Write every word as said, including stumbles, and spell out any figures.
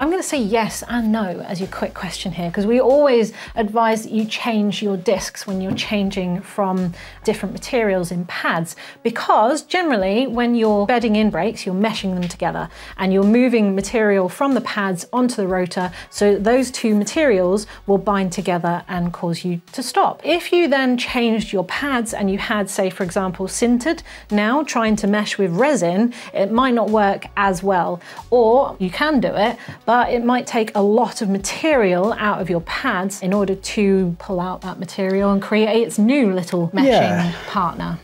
I'm going to say yes and no as your quick question here, because we always advise that you change your discs when you're changing from different materials in pads, because generally when your bedding in breaks, you're meshing them together and you're moving material from the pads onto the rotor, so those two materials will bind together and cause you to stop. If you then changed your pads and you had, say for example, sintered, now trying to mesh with resin, it might not work as well, or you can do it, but it might take a lot of material out of your pads in order to pull out that material and create its new little meshing yeah. partner.